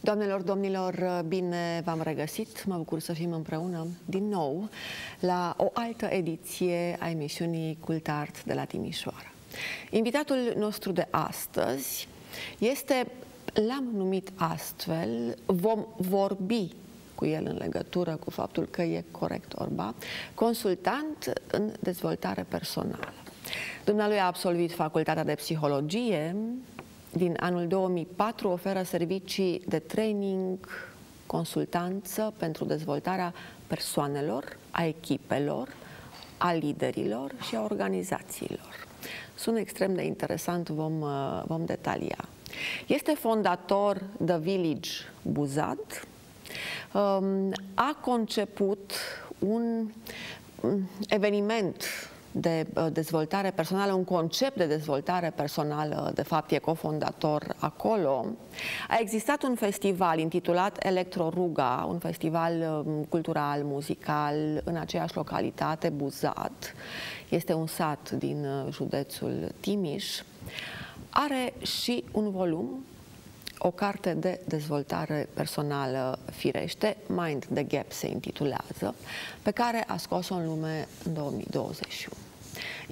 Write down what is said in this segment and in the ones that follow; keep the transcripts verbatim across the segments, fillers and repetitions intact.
Doamnelor, domnilor, bine v-am regăsit. Mă bucur să fim împreună din nou la o altă ediție a emisiunii CultArt de la Timișoara. Invitatul nostru de astăzi este, l-am numit astfel, vom vorbi cu el în legătură cu faptul că e corect orba, consultant în dezvoltare personală. Dumnealui a absolvit Facultatea de Psihologie, din anul două mii patru oferă servicii de training, consultanță pentru dezvoltarea persoanelor, a echipelor, a liderilor și a organizațiilor. Sună extrem de interesant, vom, vom detalia. Este fondator The Village Buzad, a conceput un eveniment de dezvoltare personală, un concept de dezvoltare personală, de fapt e cofondator acolo. A existat un festival intitulat Electroruga, un festival cultural, muzical, în aceeași localitate, Buzad. Este un sat din județul Timiș. Are și un volum, o carte de dezvoltare personală, firește, Mind the Gap se intitulează, pe care a scos-o în lume în două mii douăzeci și unu.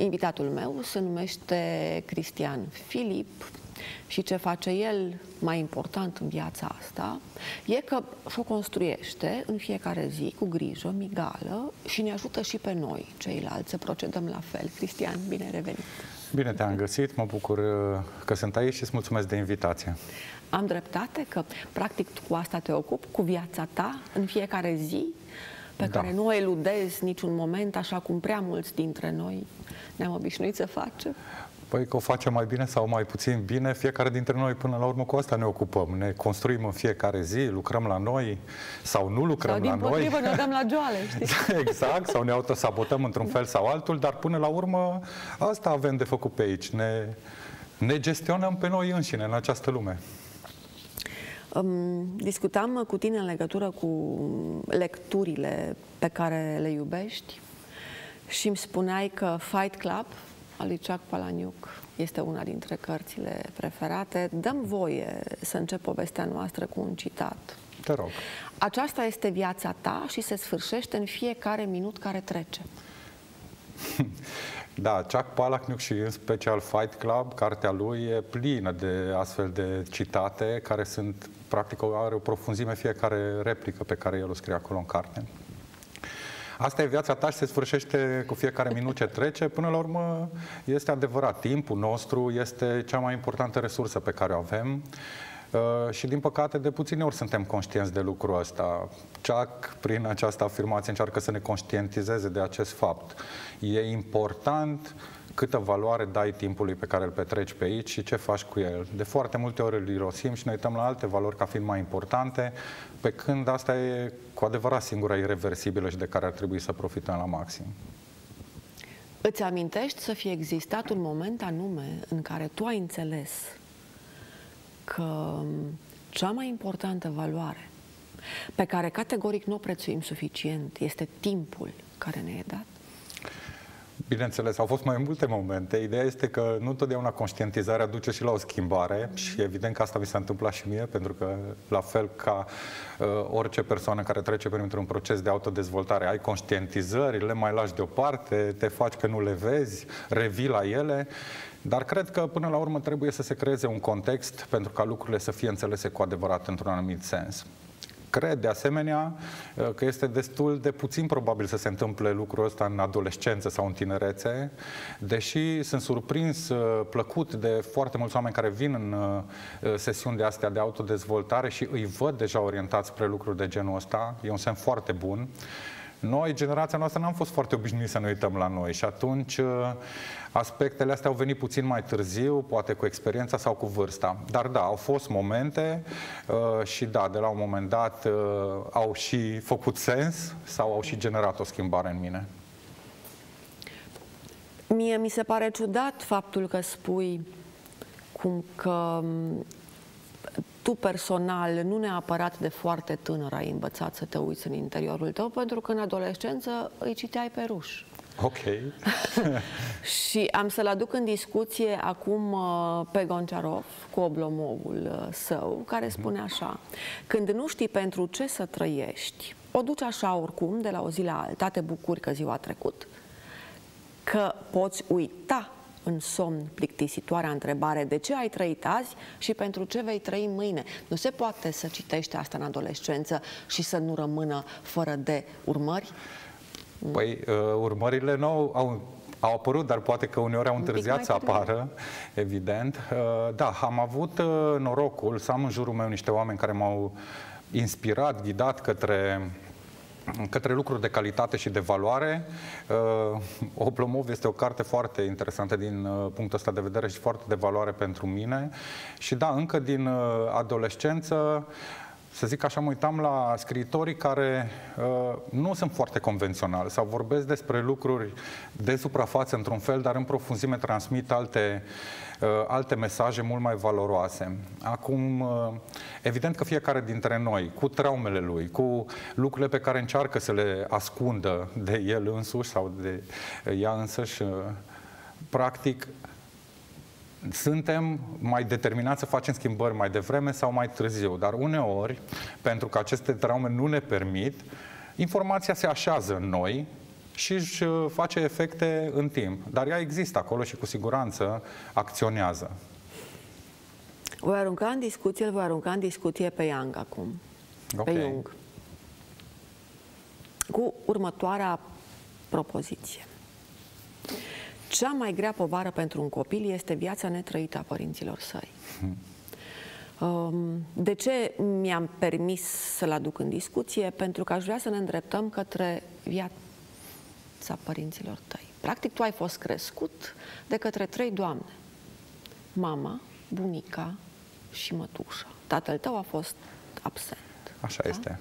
Invitatul meu se numește Cristian Filip și ce face el mai important în viața asta e că și-o construiește în fiecare zi cu grijă, migală, și ne ajută și pe noi, ceilalți, să procedăm la fel. Cristian, bine ai revenit! Bine te-am găsit, mă bucur că sunt aici și îți mulțumesc de invitație. Am dreptate că, practic, tu cu asta te ocupi, cu viața ta, în fiecare zi, pe da. care nu eludezi niciun moment, așa cum prea mulți dintre noi ne-am obișnuit să facem? Păi că o facem mai bine sau mai puțin bine, fiecare dintre noi până la urmă cu asta ne ocupăm. Ne construim în fiecare zi, lucrăm la noi sau nu lucrăm sau, la noi. Sau din potrivă ne dăm la joale, știi? Exact, sau ne autosabotăm într-un fel sau altul, dar până la urmă asta avem de făcut pe aici. Ne, ne gestionăm pe noi înșine în această lume. Discutam cu tine în legătură cu lecturile pe care le iubești și îmi spuneai că Fight Club al lui Chuck Palahniuk este una dintre cărțile preferate. Dăm voie să încep povestea noastră cu un citat. Te rog. Aceasta este viața ta și se sfârșește în fiecare minut care trece. Da, Chuck Palahniuk și în special Fight Club, cartea lui e plină de astfel de citate care sunt, practic, are o profunzime fiecare replică pe care el o scrie acolo în carte. Asta e viața ta și se sfârșește cu fiecare minut ce trece. Până la urmă este adevărat, timpul nostru este cea mai importantă resursă pe care o avem. Și din păcate de puține ori suntem conștienți de lucrul ăsta. Chuck, prin această afirmație, încearcă să ne conștientizeze de acest fapt. E important câtă valoare dai timpului pe care îl petreci pe aici și ce faci cu el. De foarte multe ori îl irosim și ne uităm la alte valori ca fiind mai importante, pe când asta e cu adevărat singura ireversibilă și de care ar trebui să profităm la maxim. Îți amintești să fie existat un moment anume în care tu ai înțeles că cea mai importantă valoare pe care categoric nu o prețuim suficient este timpul care ne e dat? Bineînțeles, au fost mai multe momente. Ideea este că nu totdeauna conștientizarea duce și la o schimbare și evident că asta mi s-a întâmplat și mie, pentru că la fel ca uh, orice persoană care trece printr-un proces de autodezvoltare, ai conștientizări, le mai lași deoparte, te faci că nu le vezi, revii la ele. Dar cred că până la urmă trebuie să se creeze un context pentru ca lucrurile să fie înțelese cu adevărat într-un anumit sens. Cred, de asemenea, că este destul de puțin probabil să se întâmple lucrul ăsta în adolescență sau în tinerețe, deși sunt surprins plăcut de foarte mulți oameni care vin în sesiuni de astea de autodezvoltare și îi văd deja orientați spre lucruri de genul ăsta. E un semn foarte bun. Noi, generația noastră, n-am fost foarte obișnuiți să ne uităm la noi și atunci aspectele astea au venit puțin mai târziu, poate cu experiența sau cu vârsta. Dar da, au fost momente și da, de la un moment dat au și făcut sens sau au și generat o schimbare în mine. Mie mi se pare ciudat faptul că spui cum că tu personal, nu neapărat de foarte tânăr, ai învățat să te uiți în interiorul tău, pentru că în adolescență îi citeai pe ruși. Ok. Și am să-l aduc în discuție acum pe Gonciarov cu Oblomovul său, care spune așa: când nu știi pentru ce să trăiești, o duci așa oricum, de la o zi la alta, te bucuri că ziua a trecut, că poți uita în somn plictisitoarea întrebare de ce ai trăit azi și pentru ce vei trăi mâine. Nu se poate să citești asta în adolescență și să nu rămână fără de urmări? Păi, urmările nu au, au apărut, dar poate că uneori au întârziat să apară, evident. Da, am avut norocul să am în jurul meu niște oameni care m-au inspirat, ghidat către... către lucruri de calitate și de valoare. Uh, Oblomov este o carte foarte interesantă din uh, punctul ăsta de vedere și foarte de valoare pentru mine. Și da, încă din uh, adolescență, să zic așa, mă uitam la scriitorii care uh, nu sunt foarte convenționali sau vorbesc despre lucruri de suprafață într-un fel, dar în profunzime transmit alte, uh, alte mesaje mult mai valoroase. Acum, uh, evident că fiecare dintre noi, cu traumele lui, cu lucrurile pe care încearcă să le ascundă de el însuși sau de ea însăși, uh, practic, suntem mai determinați să facem schimbări mai devreme sau mai târziu, dar uneori, pentru că aceste traume nu ne permit, informația se așează în noi și își face efecte în timp. Dar ea există acolo și cu siguranță acționează. Voi arunca în discuție, voi arunca în discuție pe Jung acum. Okay. Pe Jung. Cu următoarea propoziție. Cea mai grea povară pentru un copil este viața netrăită a părinților săi. De ce mi-am permis să-l aduc în discuție? Pentru că aș vrea să ne îndreptăm către viața părinților tăi. Practic, tu ai fost crescut de către trei doamne. Mama, bunica și mătușa. Tatăl tău a fost absent. Așa da? Este.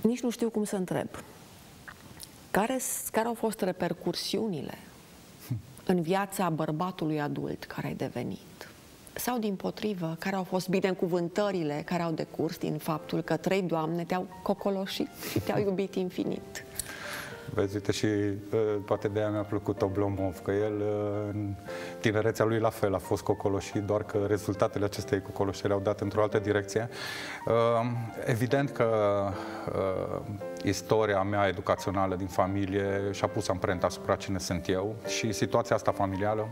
Nici nu știu cum să întreb. Care, care au fost repercursiunile în viața bărbatului adult care ai devenit? Sau, din potrivă, care au fost binecuvântările care au decurs din faptul că trei doamne te-au cocoloșit și te-au iubit infinit? Vezi, uite, și poate de aia mi-a plăcut Oblomov, că el, în tinerețea lui, la fel a fost cocoloșit, doar că rezultatele acestei cocoloșiri au dat într-o altă direcție. Evident că istoria mea educațională din familie și-a pus amprenta asupra cine sunt eu și situația asta familială,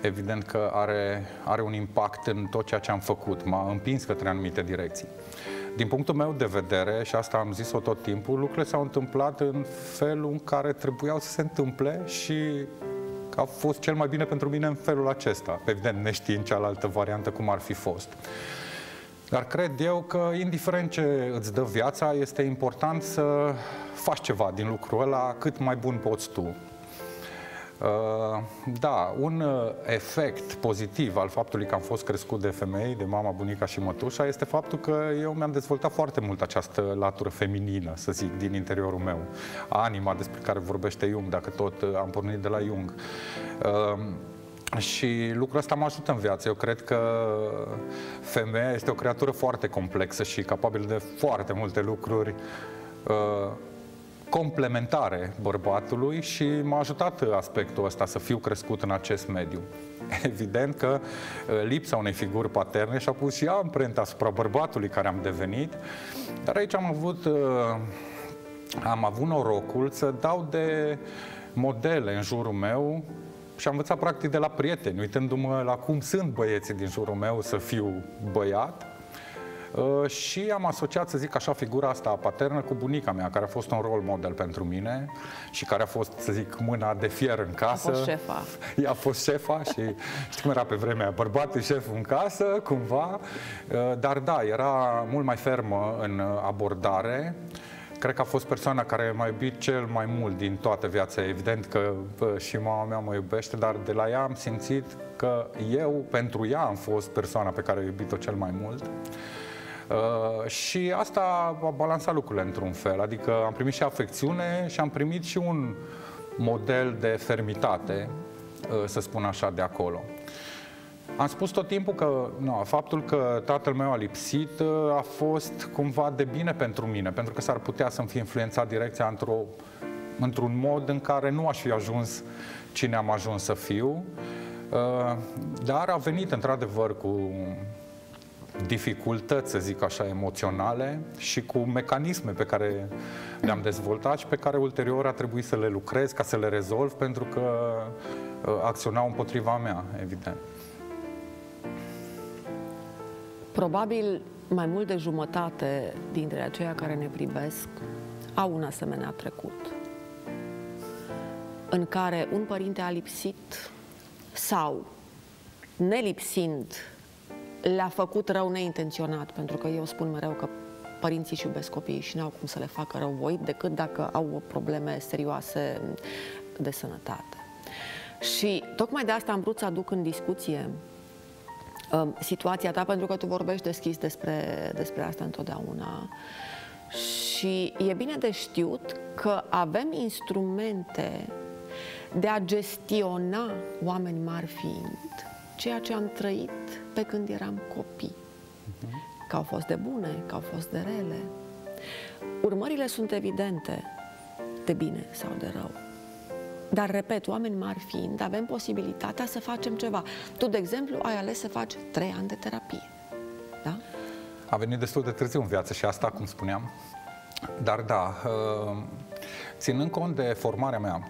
evident că are, are un impact în tot ceea ce am făcut, m-a împins către anumite direcții. Din punctul meu de vedere, și asta am zis-o tot timpul, lucrurile s-au întâmplat în felul în care trebuiau să se întâmple și a fost cel mai bine pentru mine în felul acesta, evident neștiind cealaltă variantă cum ar fi fost. Dar cred eu că, indiferent ce îți dă viața, este important să faci ceva din lucrul ăla cât mai bun poți tu. Da, un efect pozitiv al faptului că am fost crescut de femei, de mama, bunica și mătușa, este faptul că eu mi-am dezvoltat foarte mult această latură feminină, să zic, din interiorul meu. Anima despre care vorbește Jung, dacă tot am pornit de la Jung. Și lucrul ăsta mă ajută în viață. Eu cred că femeia este o creatură foarte complexă și capabilă de foarte multe lucruri complementare bărbatului și m-a ajutat aspectul ăsta să fiu crescut în acest mediu. Evident că lipsa unei figuri paterne și-a pus și ea amprenta asupra bărbatului care am devenit, dar aici am avut, am avut norocul să dau de modele în jurul meu și am învățat practic de la prieteni, uitându-mă la cum sunt băieții din jurul meu să fiu băiat. Și am asociat, să zic așa, figura asta paternă cu bunica mea, care a fost un rol model pentru mine și care a fost, să zic, mâna de fier în casă. A fost șefa. Ea a fost șefa și știi cum era pe vremea aia, bărbatul șef în casă, cumva. Dar da, era mult mai fermă în abordare. Cred că a fost persoana care m-a iubit cel mai mult din toată viața. Evident că și mama mea mă iubește, dar de la ea am simțit că eu, pentru ea, am fost persoana pe care a iubit-o cel mai mult. Uh, și asta a balansat lucrurile într-un fel, adică am primit și afecțiune și am primit și un model de fermitate, uh, să spun așa, de acolo. Am spus tot timpul că no, faptul că tatăl meu a lipsit a fost cumva de bine pentru mine, pentru că s-ar putea să-mi fi influențat direcția într-o, într-un mod în care nu aș fi ajuns cine am ajuns să fiu. Dar a venit într-adevăr cu dificultăți, să zic așa, emoționale și cu mecanisme pe care le-am dezvoltat și pe care ulterior a trebuit să le lucrez ca să le rezolv, pentru că acționau împotriva mea, evident. Probabil mai mult de jumătate dintre aceia care ne privesc au un asemenea trecut în care un părinte a lipsit sau, nelipsind, le-a făcut rău neintenționat, pentru că eu spun mereu că părinții își iubesc copiii și n-au cum să le facă rău voit, decât dacă au probleme serioase de sănătate. Și tocmai de asta am vrut să aduc în discuție uh, situația ta, pentru că tu vorbești deschis despre, despre asta întotdeauna. Și e bine de știut că avem instrumente de a gestiona, oameni mari fiind, ceea ce am trăit pe când eram copii. Că au fost de bune, că au fost de rele. Urmările sunt evidente, de bine sau de rău. Dar, repet, oameni mari fiind, avem posibilitatea să facem ceva. Tu, de exemplu, ai ales să faci trei ani de terapie. Da? A venit destul de târziu în viață și asta, cum spuneam. Dar da, ținând cont de formarea mea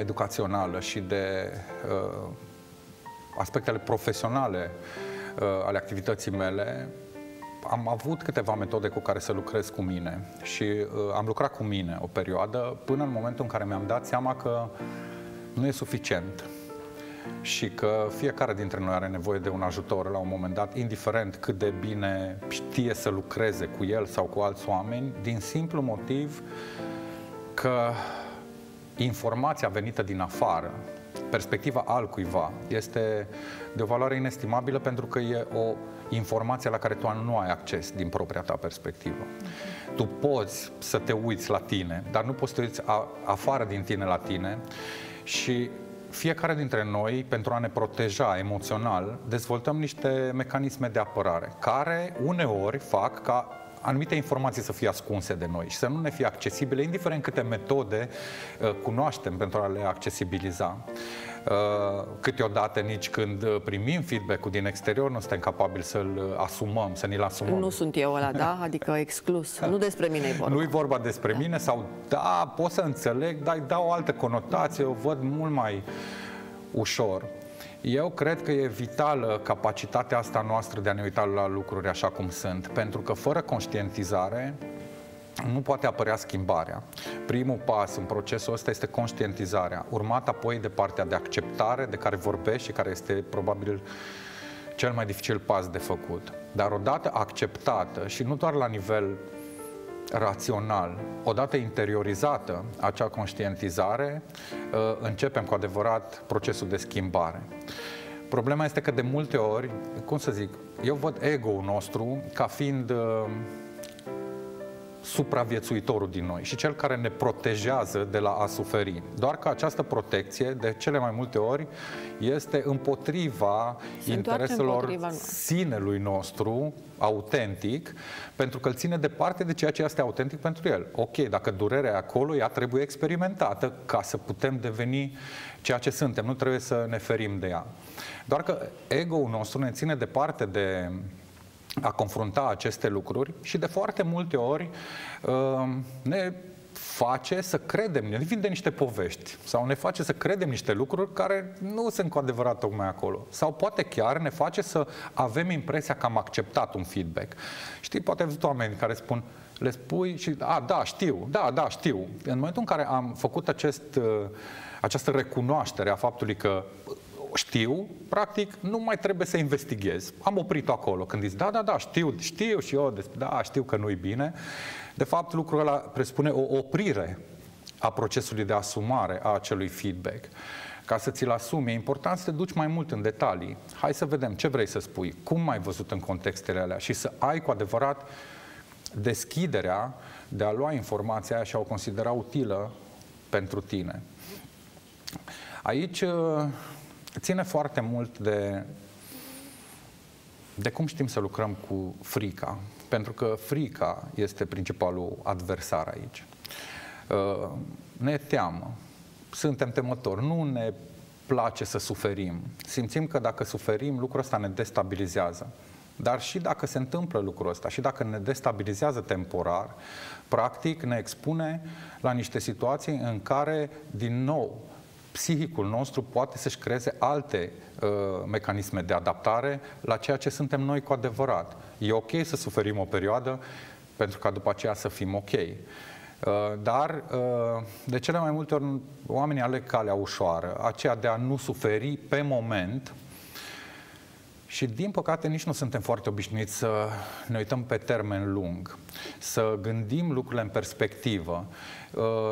educațională și de uh, aspectele profesionale uh, ale activității mele, am avut câteva metode cu care să lucrez cu mine și uh, am lucrat cu mine o perioadă până în momentul în care mi-am dat seama că nu e suficient și că fiecare dintre noi are nevoie de un ajutor la un moment dat, indiferent cât de bine știe să lucreze cu el sau cu alți oameni, din simplu motiv că informația venită din afară, perspectiva altcuiva, este de o valoare inestimabilă, pentru că e o informație la care tu nu ai acces din propria ta perspectivă. Tu poți să te uiți la tine, dar nu poți să te uiți afară din tine la tine. Și fiecare dintre noi, pentru a ne proteja emoțional, dezvoltăm niște mecanisme de apărare, care uneori fac ca anumite informații să fie ascunse de noi și să nu ne fie accesibile, indiferent câte metode uh, cunoaștem pentru a le accesibiliza. Uh, câteodată nici când primim feedback-ul din exterior nu suntem capabili să-l asumăm, să ni-l asumăm. Nu sunt eu ăla, da? Adică exclus. Nu despre mine e vorba. Nu e vorba despre da. mine sau da, pot să înțeleg, dar dau o altă conotație, o văd mult mai ușor. Eu cred că e vitală capacitatea asta noastră de a ne uita la lucruri așa cum sunt, pentru că fără conștientizare nu poate apărea schimbarea. Primul pas în procesul ăsta este conștientizarea, urmat apoi de partea de acceptare de care vorbești și care este probabil cel mai dificil pas de făcut. Dar odată acceptată și nu doar la nivel rațional, odată interiorizată acea conștientizare, începem cu adevărat procesul de schimbare. Problema este că de multe ori, cum să zic, eu văd ego-ul nostru ca fiind supraviețuitorul din noi și cel care ne protejează de la a suferi. Doar că această protecție, de cele mai multe ori, este împotriva intereselor sinelui nostru autentic, pentru că îl ține departe de ceea ce este autentic pentru el. Ok, dacă durerea e acolo, ea trebuie experimentată ca să putem deveni ceea ce suntem. Nu trebuie să ne ferim de ea. Doar că ego-ul nostru ne ține departe de a confrunta aceste lucruri și de foarte multe ori ne face să credem, ne vinde niște povești sau ne face să credem niște lucruri care nu sunt cu adevărat tocmai acolo. Sau poate chiar ne face să avem impresia că am acceptat un feedback. Știi, poate ai văzut oameni care spun, le spui și, a, da, știu, da, da, știu. În momentul în care am făcut acest, această recunoaștere a faptului că știu, practic, nu mai trebuie să investighez. Am oprit-o acolo. Când zici, da, da, da, știu, știu și eu, da, știu că nu-i bine. De fapt, lucrul ăla presupune o oprire a procesului de asumare a acelui feedback. Ca să ți-l asumi, e important să te duci mai mult în detalii. Hai să vedem ce vrei să spui, cum ai văzut în contextele alea și să ai cu adevărat deschiderea de a lua informația aia și a o considera utilă pentru tine. Aici ține foarte mult de de cum știm să lucrăm cu frica, pentru că frica este principalul adversar aici. Ne teamă, suntem temători, nu ne place să suferim. Simțim că dacă suferim, lucrul ăsta ne destabilizează. Dar și dacă se întâmplă lucrul ăsta, și dacă ne destabilizează temporar, practic ne expune la niște situații în care, din nou, psihicul nostru poate să-și creeze alte uh, mecanisme de adaptare la ceea ce suntem noi cu adevărat. E ok să suferim o perioadă pentru ca după aceea să fim ok. Uh, dar uh, de cele mai multe ori oamenii aleg calea ușoară, aceea de a nu suferi pe moment. Și, din păcate, nici nu suntem foarte obișnuiți să ne uităm pe termen lung, să gândim lucrurile în perspectivă.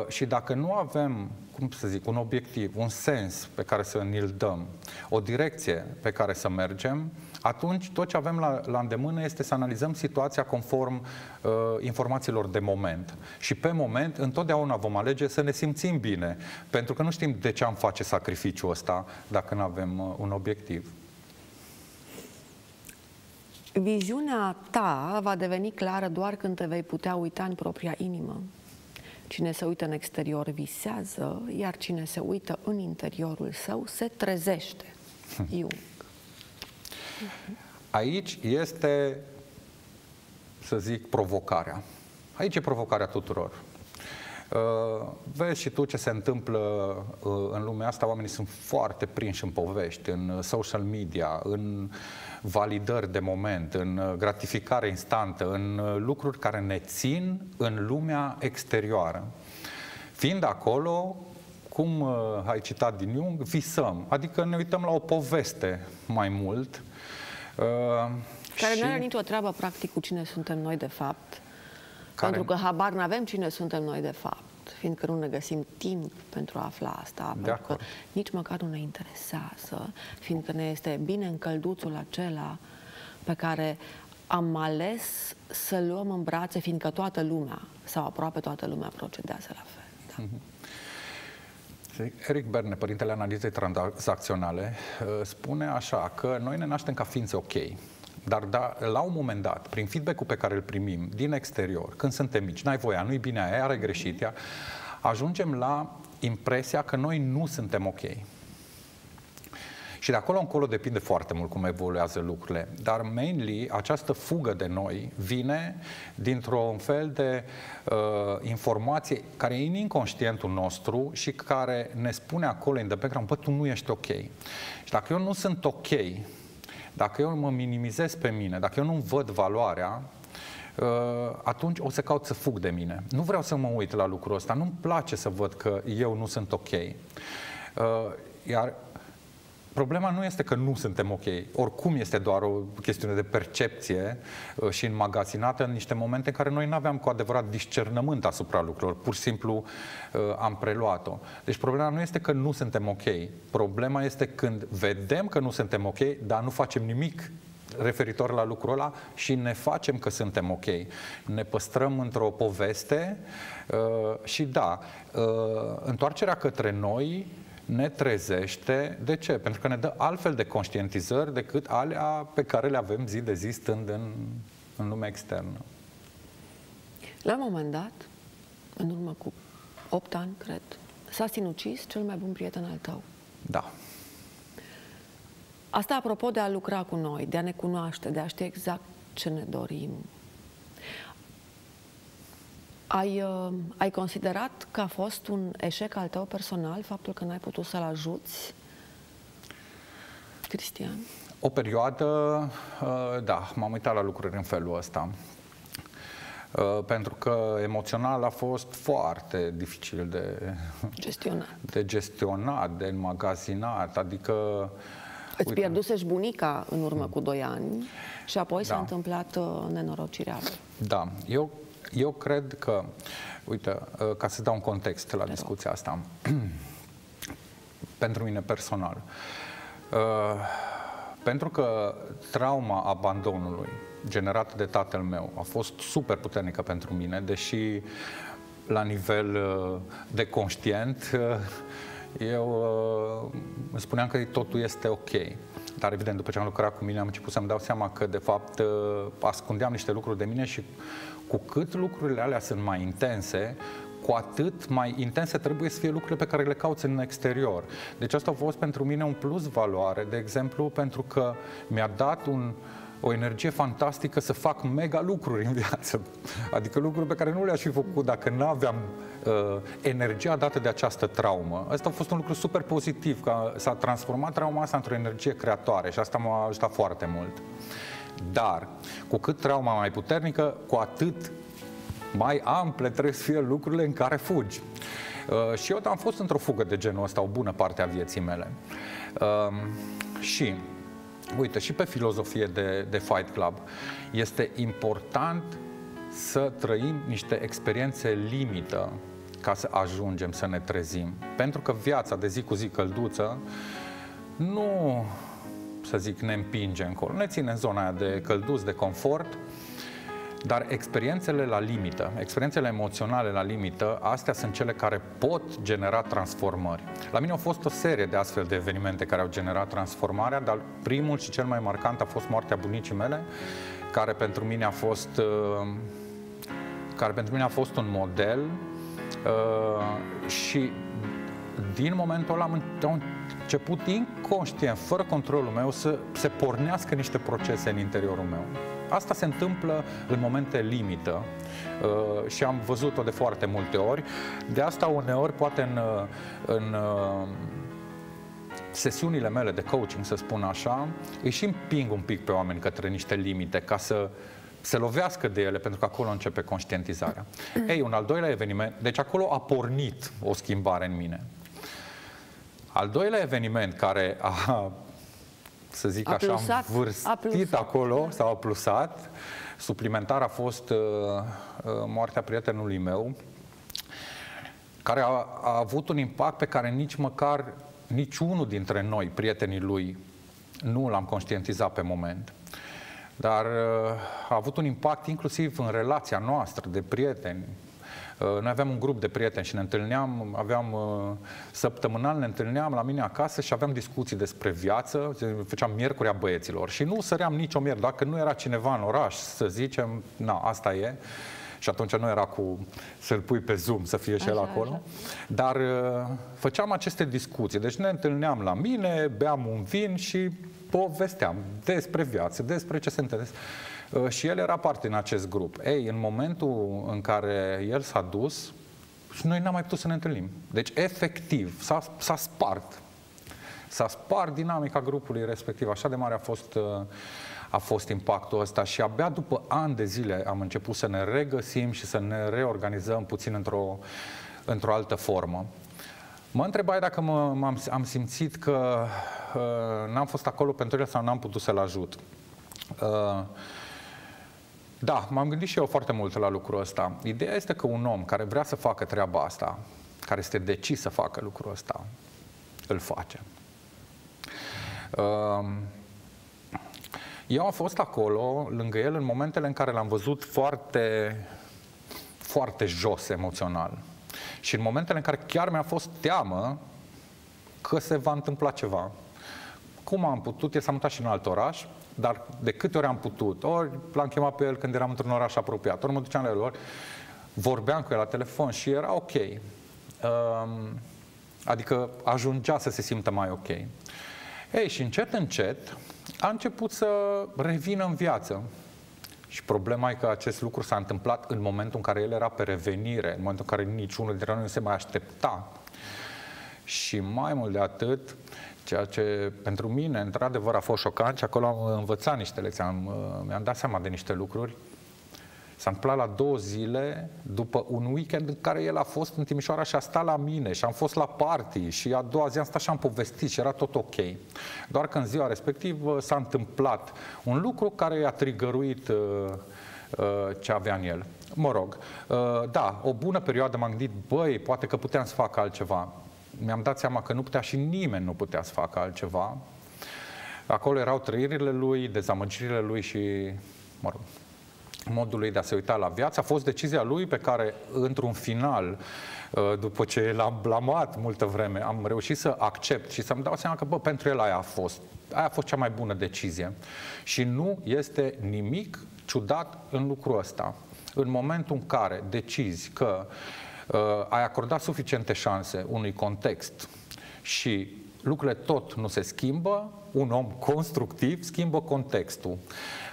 Și dacă nu avem, cum să zic, un obiectiv, un sens pe care să ni-l dăm, o direcție pe care să mergem, atunci tot ce avem la, la îndemână este să analizăm situația conform uh, informațiilor de moment. Și pe moment, întotdeauna vom alege să ne simțim bine, pentru că nu știm de ce am face sacrificiul ăsta dacă nu avem uh, un obiectiv. Viziunea ta va deveni clară doar când te vei putea uita în propria inimă. Cine se uită în exterior visează, iar cine se uită în interiorul său se trezește. Jung. Aici este, să zic, provocarea. Aici e provocarea tuturor. Uh, vezi și tu ce se întâmplă uh, în lumea asta, oamenii sunt foarte prinși în povești, în social media, în validări de moment, în gratificare instantă, în lucruri care ne țin în lumea exterioară. Fiind acolo, cum uh, ai citat din Jung, visăm, adică ne uităm la o poveste mai mult. Uh, care și... nu are nicio treabă practic cu cine suntem noi de fapt. Care... Pentru că habar n-avem cine suntem noi de fapt, fiindcă nu ne găsim timp pentru a afla asta, pentru că nici măcar nu ne interesează, fiindcă ne este bine în călduțul acela pe care am ales să-l luăm în brațe, fiindcă toată lumea, sau aproape toată lumea, procedează la fel. Da? Mm-hmm. Eric Berne, părintele analizei transacționale, spune așa că noi ne naștem ca ființe ok. Dar da, la un moment dat, prin feedback-ul pe care îl primim din exterior, când suntem mici, n-ai voia, nu-i bine aia, are greșit ea, ajungem la impresia că noi nu suntem ok. Și de acolo încolo depinde foarte mult cum evoluează lucrurile. Dar, mainly, această fugă de noi vine dintr-un fel de uh, informație care e în inconștientul nostru și care ne spune acolo, in the background, bă, tu nu ești ok. Și dacă eu nu sunt ok, dacă eu mă minimizez pe mine, dacă eu nu văd valoarea, atunci o să caut să fug de mine. Nu vreau să mă uit la lucrul ăsta, nu-mi place să văd că eu nu sunt ok. Iar problema nu este că nu suntem ok. Oricum este doar o chestiune de percepție și înmagazinată în niște momente în care noi nu aveam cu adevărat discernământ asupra lucrurilor. Pur și simplu am preluat-o. Deci problema nu este că nu suntem ok. Problema este când vedem că nu suntem ok, dar nu facem nimic referitor la lucrul ăla și ne facem că suntem ok. Ne păstrăm într-o poveste și da, întoarcerea către noi ne trezește. De ce? Pentru că ne dă altfel de conștientizări decât alea pe care le avem zi de zi stând în, în lumea externă. La un moment dat, în urmă cu opt ani, cred, s-a sinucis cel mai bun prieten al tău. Da. Asta apropo de a lucra cu noi, de a ne cunoaște, de a ști exact ce ne dorim. Ai, uh, ai considerat că a fost un eșec al tău personal faptul că n-ai putut să-l ajuți, Cristian? O perioadă, uh, da, m-am uitat la lucruri în felul ăsta. Uh, pentru că emoțional a fost foarte dificil de gestionat, de, gestionat, de înmagazinat. Adică îți uite, pierdusești bunica în urmă cu doi ani și apoi da. s-a întâmplat uh, nenorocirea. Da, eu Eu cred că, uite, ca să dau un context la discuția asta, pentru mine personal, pentru că trauma abandonului generată de tatăl meu a fost super puternică pentru mine, deși la nivel de conștient eu uh, spuneam că totul este ok. Dar evident, după ce am lucrat cu mine, am început să-mi dau seama că de fapt uh, ascundeam niște lucruri de mine și cu cât lucrurile alea sunt mai intense, cu atât mai intense trebuie să fie lucrurile pe care le cauți în exterior. Deci asta a fost pentru mine un plus valoare, de exemplu, pentru că mi-a dat un o energie fantastică să fac mega lucruri în viață. Adică lucruri pe care nu le-aș fi făcut dacă nu aveam uh, energia dată de această traumă. Asta a fost un lucru super pozitiv, că s-a transformat trauma asta într-o energie creatoare și asta m-a ajutat foarte mult. Dar, cu cât trauma mai puternică, cu atât mai ample trebuie să fie lucrurile în care fugi. Uh, și eu am fost într-o fugă de genul ăsta o bună parte a vieții mele. Uh, și... Uite, și pe filozofie de, de Fight Club, este important să trăim niște experiențe limită ca să ajungem să ne trezim. Pentru că viața de zi cu zi călduță nu, să zic, ne împinge încolo. Ne ține în zona aia de călduț, de confort, dar experiențele la limită, experiențele emoționale la limită, astea sunt cele care pot genera transformări. La mine au fost o serie de astfel de evenimente care au generat transformarea, dar primul și cel mai marcant a fost moartea bunicii mele, care pentru mine a fost, care pentru mine a fost un model și din momentul ăla am început inconștient, fără controlul meu, să se pornească niște procese în interiorul meu. Asta se întâmplă în momente limită uh, și am văzut-o de foarte multe ori. De asta uneori, poate în, în uh, sesiunile mele de coaching, să spun așa, îi și împing un pic pe oameni către niște limite ca să se lovească de ele, pentru că acolo începe conștientizarea. Ei, un al doilea eveniment, deci acolo a pornit o schimbare în mine. Al doilea eveniment care a... să zic așa, am vârstit acolo, sau a plusat. Suplimentar a fost uh, moartea prietenului meu, care a, a avut un impact pe care nici măcar niciunul dintre noi, prietenii lui, nu l-am conștientizat pe moment. Dar uh, a avut un impact inclusiv în relația noastră de prieteni. Noi aveam un grup de prieteni și ne întâlneam, aveam săptămânal, ne întâlneam la mine acasă și aveam discuții despre viață, făceam miercurea băieților și nu săream nicio mier, dacă nu era cineva în oraș, să zicem, na, asta e, și atunci nu era cu să-l pui pe Zoom să fie și el acolo, așa. Dar făceam aceste discuții, deci ne întâlneam la mine, beam un vin și povesteam despre viață, despre ce se întâmplă. Și el era parte în acest grup. Ei, în momentul în care el s-a dus, noi n-am mai putut să ne întâlnim. Deci, efectiv, s-a spart. S-a spart dinamica grupului respectiv. Așa de mare a fost, a fost impactul ăsta. Și abia după ani de zile am început să ne regăsim și să ne reorganizăm puțin într-o într-o altă formă. Mă întrebai dacă mă, am, am simțit că uh, n-am fost acolo pentru el sau n-am putut să-l ajut. Uh, Da, m-am gândit și eu foarte mult la lucrul ăsta. Ideea este că un om care vrea să facă treaba asta, care este decis să facă lucrul ăsta, îl face. Eu am fost acolo, lângă el, în momentele în care l-am văzut foarte, foarte jos emoțional. Și în momentele în care chiar mi-a fost teamă că se va întâmpla ceva. Cum am putut? El s-a mutat și în alt oraș. Dar de câte ori am putut, ori l-am chemat pe el când eram într-un oraș apropiat, ori mă duceam la el, ori vorbeam cu el la telefon și era ok. Um, adică ajungea să se simtă mai ok. Ei, și încet, încet a început să revină în viață. Și problema e că acest lucru s-a întâmplat în momentul în care el era pe revenire, în momentul în care niciunul dintre noi nu se mai aștepta. Și mai mult de atât, ceea ce pentru mine, într-adevăr, a fost șocant și acolo am învățat niște lecții, mi-am dat seama de niște lucruri. S-a întâmplat la două zile, după un weekend în care el a fost în Timișoara și a stat la mine și am fost la party și a doua zi am stat și am povestit și era tot ok. Doar că în ziua respectivă s-a întâmplat un lucru care i-a trigăruit uh, uh, ce avea în el. Mă rog, uh, da, o bună perioadă m-am gândit, băi, poate că puteam să fac altceva. Mi-am dat seama că nu putea și nimeni nu putea să facă altceva. Acolo erau trăirile lui, dezamăgirile lui și, mă rog, modului de a se uita la viață, a fost decizia lui pe care, într-un final, după ce l-am blamat multă vreme, am reușit să accept și să-mi dau seama că, bă, pentru el aia a fost. Aia a fost cea mai bună decizie. Și nu este nimic ciudat în lucrul ăsta. În momentul în care decizi că uh, ai acordat suficiente șanse unui context și lucrurile tot nu se schimbă, un om constructiv schimbă contextul.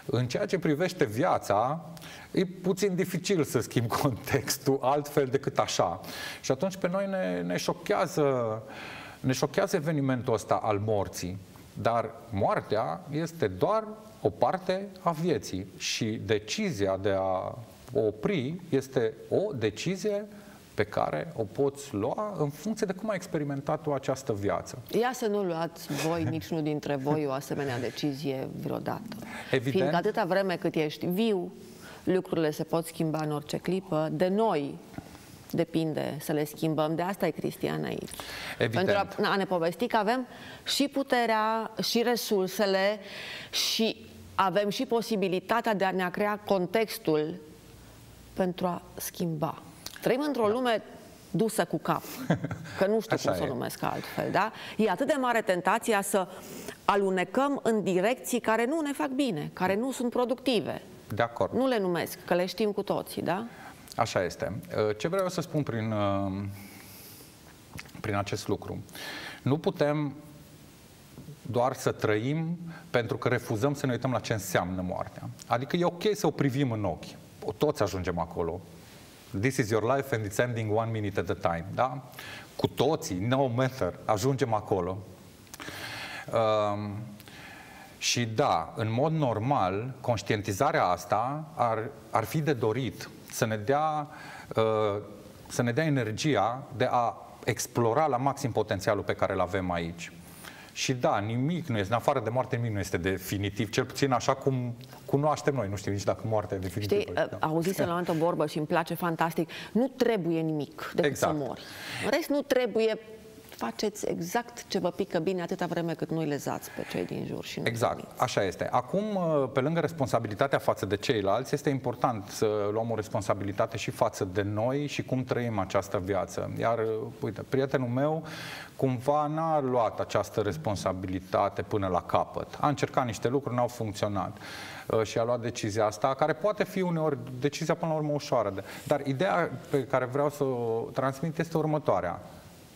În ceea ce privește viața, e puțin dificil să schimb contextul altfel decât așa. Și atunci pe noi ne, ne șochează, ne șochează evenimentul ăsta al morții. Dar moartea este doar o parte a vieții și decizia de a o opri este o decizie pe care o poți lua în funcție de cum ai experimentat o această viață. Ia să nu luați voi, niciunul dintre voi, o asemenea decizie vreodată. Evident. Fiindcă atâta vreme cât ești viu, lucrurile se pot schimba în orice clipă. De noi depinde să le schimbăm. De asta e Cristian aici. Evident. Pentru a ne povesti că avem și puterea, și resursele, și avem și posibilitatea de a ne crea contextul pentru a schimba. Trăim într-o lume dusă cu cap, că nu știu cum să o numesc altfel, da? E atât de mare tentația să alunecăm în direcții care nu ne fac bine, care nu sunt productive. De acord. Nu le numesc, că le știm cu toții, da? Așa este. Ce vreau să spun prin, prin acest lucru? Nu putem doar să trăim pentru că refuzăm să ne uităm la ce înseamnă moartea. Adică e ok să o privim în ochi. Toți ajungem acolo. This is your life and it's ending one minute at a time. Da? Cu toții, no matter, ajungem acolo. Uh, și da, în mod normal, conștientizarea asta ar, ar fi de dorit să ne dea, uh, să ne dea energia de a explora la maxim potențialul pe care îl avem aici. Și da, nimic nu este, în afară de moarte, nimic nu este definitiv, cel puțin așa cum cunoaștem noi. Nu știu nici dacă moartea e definitivă. Știi, da. Auzisem la un moment o vorbă și îmi place fantastic. Nu trebuie nimic decât exact. Să mori. În rest, nu trebuie. Faceți exact ce vă pică bine atâta vreme cât nu-i lezați pe cei din jur. Și nu exact, primiți. Așa este. Acum, pe lângă responsabilitatea față de ceilalți, este important să luăm o responsabilitate și față de noi și cum trăim această viață. Iar, uite, prietenul meu cumva n-a luat această responsabilitate până la capăt. A încercat niște lucruri, n-au funcționat. Și a luat decizia asta, care poate fi uneori decizia până la urmă ușoară. Dar ideea pe care vreau să o transmit este următoarea.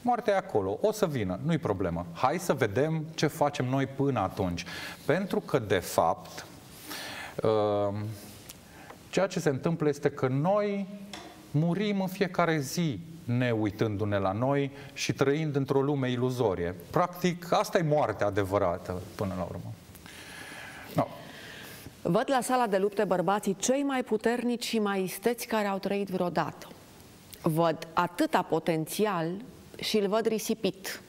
Moartea e acolo, o să vină, nu-i problemă. Hai să vedem ce facem noi până atunci. Pentru că, de fapt, ceea ce se întâmplă este că noi murim în fiecare zi, ne uitându-ne la noi și trăind într-o lume iluzorie. Practic, asta e moartea adevărată, până la urmă. No. Văd la sala de lupte bărbații cei mai puternici și mai isteți care au trăit vreodată. Văd atâta potențial și îl văd risipit.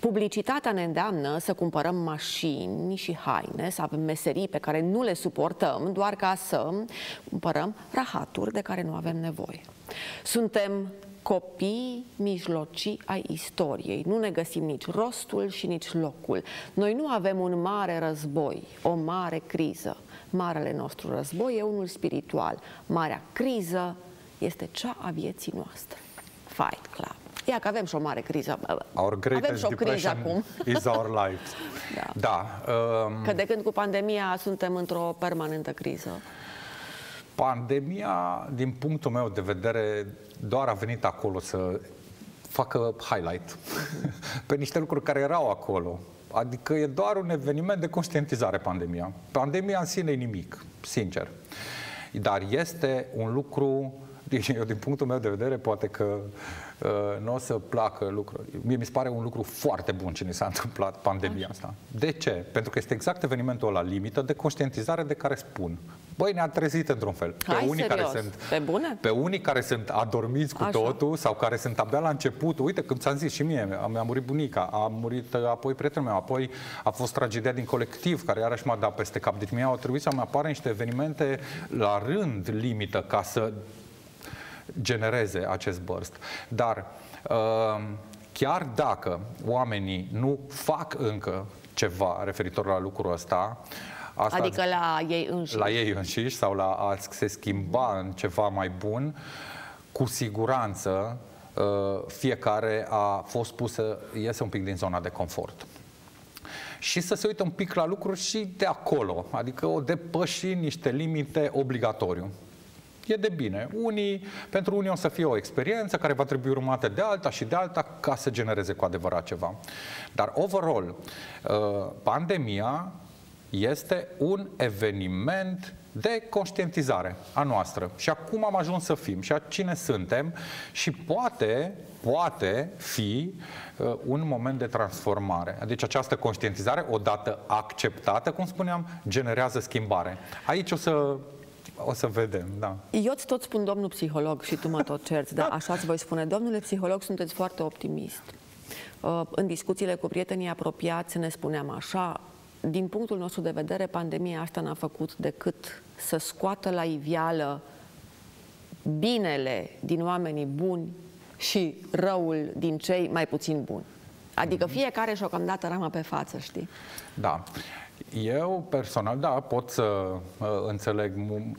Publicitatea ne îndeamnă să cumpărăm mașini și haine, să avem meserii pe care nu le suportăm, doar ca să cumpărăm rahaturi de care nu avem nevoie. Suntem copii mijlocii ai istoriei. Nu ne găsim nici rostul și nici locul. Noi nu avem un mare război, o mare criză. Marele nostru război e unul spiritual. Marea criză este cea a vieții noastre. Fight Club. Ia că avem și o mare criză. Avem și o criză acum. Is our lives. Da. Da, um... că de când cu pandemia suntem într-o permanentă criză. Pandemia, din punctul meu de vedere, doar a venit acolo să facă highlight pe niște lucruri care erau acolo. Adică e doar un eveniment de conștientizare, pandemia. Pandemia în sine e nimic, sincer. Dar este un lucru, eu, din punctul meu de vedere, poate că nu o să placă lucruri. Mie mi se pare un lucru foarte bun ce ni s-a întâmplat pandemia asta. De ce? Pentru că este exact evenimentul ăla limită de conștientizare de care spun. Băi, ne-a trezit într-un fel. Pe, Hai, unii care sunt, pe, bune? pe unii care sunt adormiți cu Așa. totul sau care sunt abia la început. Uite, cum ți-am zis și mie, mi-a murit bunica, a murit apoi prietenul meu, apoi a fost tragedia din Colectiv, care iarăși m-a dat peste cap. Deci mie au trebuit să-mi apară niște evenimente la rând limită ca să genereze acest burst. Dar chiar dacă oamenii nu fac încă ceva referitor la lucrul ăsta, Asta adică la ei înșiși. La ei înșiși sau la a se schimba în ceva mai bun, cu siguranță fiecare a fost pus să iese un pic din zona de confort. Și să se uită un pic la lucruri și de acolo, adică o depăși niște limite obligatoriu. E de bine. Unii, pentru unii o să fie o experiență care va trebui urmată de alta și de alta ca să genereze cu adevărat ceva. Dar, overall, pandemia este un eveniment de conștientizare a noastră. Și acum am ajuns să fim și a cine suntem și poate, poate fi uh, un moment de transformare. Deci această conștientizare, odată acceptată, cum spuneam, generează schimbare. Aici o să, o să vedem, da. Eu îți tot spun domnul psiholog și tu mă tot cerți, dar așa îți voi spune. Domnule psiholog, sunteți foarte optimist. Uh, în discuțiile cu prietenii apropiați ne spuneam așa: din punctul nostru de vedere, pandemia asta n-a făcut decât să scoată la iveală binele din oamenii buni și răul din cei mai puțin buni. Adică fiecare și-o cam dată rama pe față, știi? Da. Eu personal, da, pot să uh, înțeleg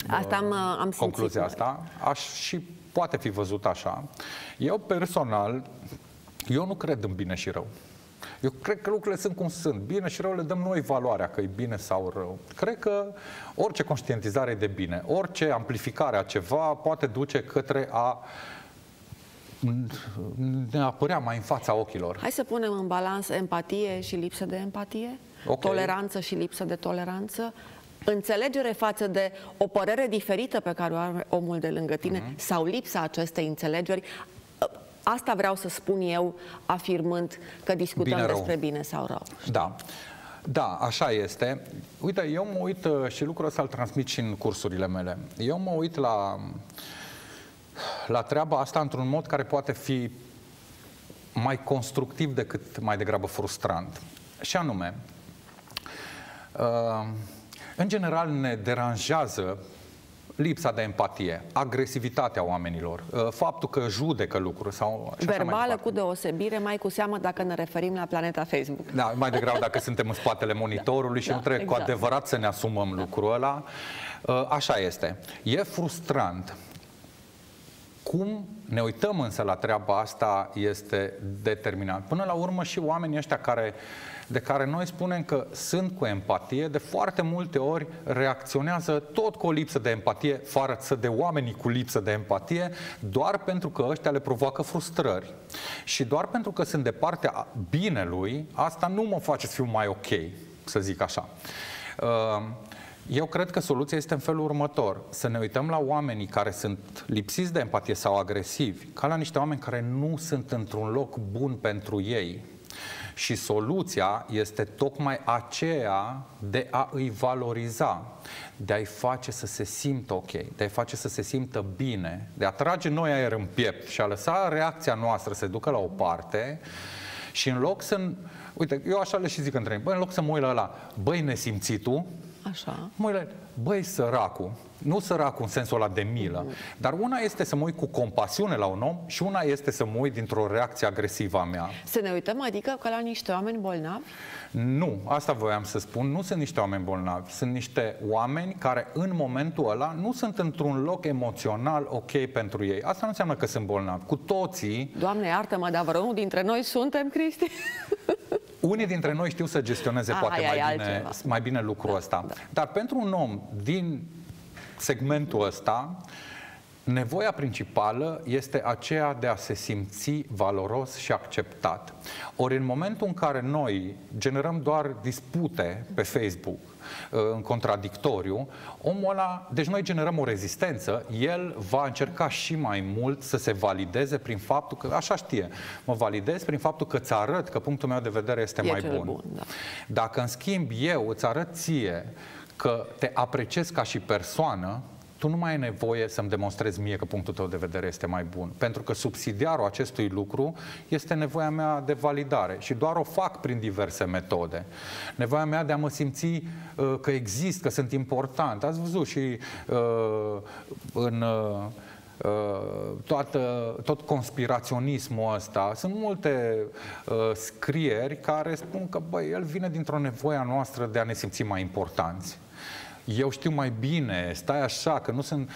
asta am, am concluzia simțit, asta. Aș, și poate fi văzut așa. Eu personal, eu nu cred în bine și rău. Eu cred că lucrurile sunt cum sunt. Bine și rău le dăm noi valoarea, că e bine sau rău. Cred că orice conștientizare e de bine, orice amplificare a ceva poate duce către a ne apărea mai în fața ochilor. Hai să punem în balans empatie și lipsă de empatie, okay, toleranță și lipsă de toleranță, înțelegere față de o părere diferită pe care o are omul de lângă tine, mm-hmm, sau lipsa acestei înțelegeri. Asta vreau să spun eu, afirmând că discutăm bine, despre bine sau rău. Da, da, așa este. Uite, eu mă uit și lucrul ăsta îl transmit și în cursurile mele. Eu mă uit la, la treaba asta într-un mod care poate fi mai constructiv decât mai degrabă frustrant. Și anume, în general ne deranjează lipsa de empatie, agresivitatea oamenilor, faptul că judecă lucruri sau... Verbală cu deosebire, mai cu seamă dacă ne referim la planeta Facebook. Da, mai degrabă dacă suntem în spatele monitorului, da, și da, nu trebuie exact, cu adevărat să ne asumăm, da, lucrul ăla. Așa este. E frustrant. Cum ne uităm însă la treaba asta este determinant. Până la urmă și oamenii ăștia care, de care noi spunem că sunt cu empatie, de foarte multe ori reacționează tot cu o lipsă de empatie, față de oamenii cu lipsă de empatie, doar pentru că ăștia le provoacă frustrări. Și doar pentru că sunt de partea binelui, asta nu mă face să fiu mai ok, să zic așa. Uh, Eu cred că soluția este în felul următor: să ne uităm la oamenii care sunt lipsiți de empatie sau agresivi ca la niște oameni care nu sunt într-un loc bun pentru ei. Și soluția este tocmai aceea de a îi valoriza, de a-i face să se simtă ok, de a-i face să se simtă bine, de a trage noi aer în piept și a lăsa reacția noastră să se ducă la o parte. Și în loc să... Uite, eu așa le și zic între ei, băi, în loc să mă uit la ăla, băi, nesimțitul, așa, mă uit la, băi, săracul. Nu săracul în sensul ăla de milă, mm-hmm, dar una este să mă uit cu compasiune la un om și una este să mă uit dintr-o reacție agresivă a mea. Să ne uităm, adică, ca la niște oameni bolnavi? Nu, asta voiam să spun, nu sunt niște oameni bolnavi, sunt niște oameni care în momentul ăla nu sunt într-un loc emoțional ok pentru ei. Asta nu înseamnă că sunt bolnavi, cu toții... Doamne, iartă-mă, dar vreo unul dintre noi suntem, Cristi? Unii dintre noi știu să gestioneze ah, poate hai, mai, hai, bine, mai bine lucrul da, ăsta. Da. Dar pentru un om din segmentul ăsta, nevoia principală este aceea de a se simți valoros și acceptat. Ori în momentul în care noi generăm doar dispute pe Facebook, în contradictoriu, omul ăla, deci noi generăm o rezistență, el va încerca și mai mult să se valideze prin faptul că, așa știe, mă validez prin faptul că îți arăt că punctul meu de vedere este e mai bun. bun da. Dacă în schimb eu îți arăt ție că te apreciez ca și persoană, tu nu mai ai nevoie să-mi demonstrezi mie că punctul tău de vedere este mai bun. Pentru că subsidiarul acestui lucru este nevoia mea de validare și doar o fac prin diverse metode. Nevoia mea de a mă simți uh, că exist, că sunt important. Ați văzut și uh, în... Uh, Toată, tot conspiraționismul ăsta. Sunt multe uh, scrieri care spun că băi, el vine dintr-o nevoie a noastră de a ne simți mai importanți. eu știu mai bine, stai așa, că nu sunt...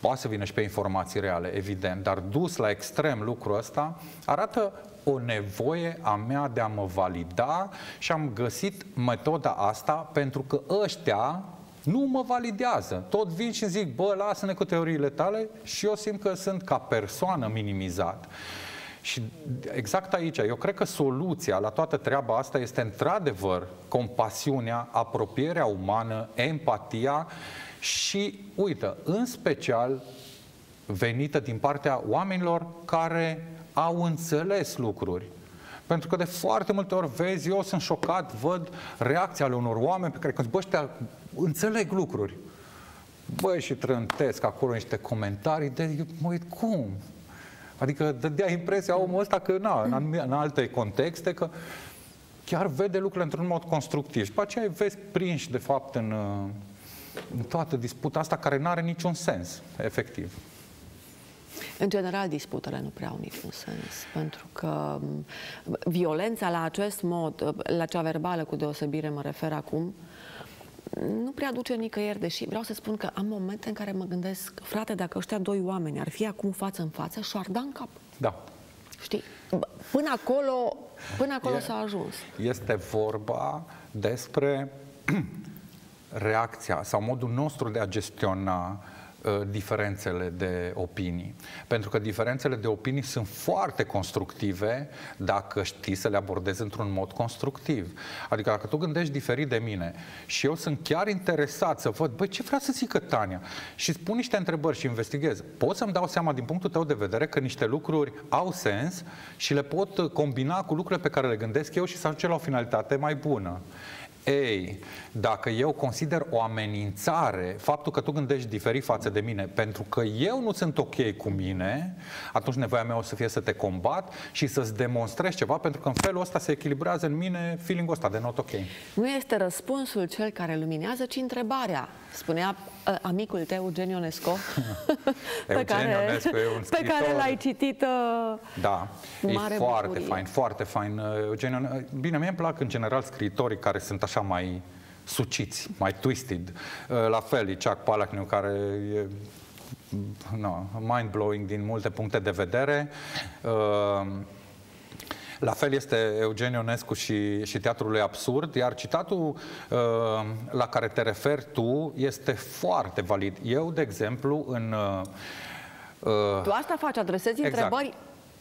Poate să vină și pe informații reale, evident, dar dus la extrem lucrul ăsta arată o nevoie a mea de a mă valida și am găsit metoda asta pentru că ăștia nu mă validează. Tot vin și zic, bă, lasă-ne cu teoriile tale și eu simt că sunt ca persoană minimizat. Și exact aici, eu cred că soluția la toată treaba asta este într-adevăr compasiunea, apropierea umană, empatia și, uite, în special venită din partea oamenilor care au înțeles lucruri. Pentru că de foarte multe ori vezi, eu sunt șocat, văd reacția ale unor oameni pe care când zic, bă, ăștia înțeleg lucruri. Băi, și trântesc acolo niște comentarii de, mă, cum? Adică dădea impresia omul ăsta că, na, în alte contexte, că chiar vede lucrurile într-un mod constructiv. Și pe aceea îi vezi prinși, de fapt, în, în toată disputa asta, care nu are niciun sens, efectiv. În general, disputele nu prea au niciun sens, pentru că violența la acest mod, la cea verbală cu deosebire mă refer acum, nu prea duce nicăieri, deși vreau să spun că am momente în care mă gândesc, frate, dacă ăștia doi oameni ar fi acum față în față, și-ar da în cap. Da. Știi? Până acolo, până acolo s-a ajuns. Este vorba despre reacția sau modul nostru de a gestiona uh, diferențele de opinii. Pentru că diferențele de opinii sunt foarte constructive dacă știi să le abordezi într-un mod constructiv. Adică dacă tu gândești diferit de mine și eu sunt chiar interesat să văd, băi, ce vrea să zică Tania? Și spun niște întrebări și investighez. Pot să-mi dau seama din punctul tău de vedere că niște lucruri au sens și le pot combina cu lucrurile pe care le gândesc eu și să ajunge la o finalitate mai bună. Ei, dacă eu consider o amenințare faptul că tu gândești diferit față de mine pentru că eu nu sunt ok cu mine, atunci nevoia mea o să fie să te combat și să-ți demonstrezi ceva, pentru că în felul ăsta se echilibrează în mine feeling-ul ăsta de not ok. Nu este răspunsul cel care luminează, ci întrebarea. Spunea uh, amicul tău, Eugen Ionescu, pe care, care l-ai citit. Uh, da, mare e foarte bucurie. fain, foarte fain. Eugen Ionescu. Bine, mie îmi plac în general scriitorii care sunt așa mai suciți, mai twisted. Uh, la fel e Chuck Palahniuk, care e no, mind-blowing din multe puncte de vedere. Uh, La fel este Eugen Ionescu și, și Teatrul lui Absurd, iar citatul uh, la care te referi tu este foarte valid. Eu, de exemplu, în... Uh, tu asta faci, adresezi exact. întrebări,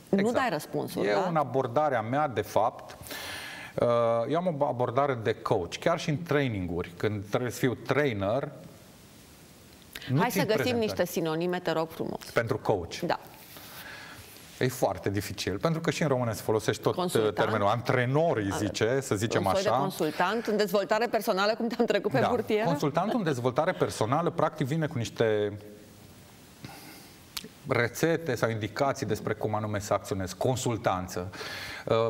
exact. nu dai răspunsuri. E da? în abordarea mea, de fapt, uh, eu am o abordare de coach, chiar și în traininguri, când trebuie să fiu trainer. Hai să găsim niște sinonime, te rog frumos. Pentru coach. Da. E foarte dificil, pentru că și în română se folosește tot consultant. termenul antrenor, îi zice, să zicem un așa. De consultant în dezvoltare personală, cum te-am trecut pe da. burtieră. Consultantul în dezvoltare personală, practic, vine cu niște rețete sau indicații despre cum anume să acționezi, consultanță.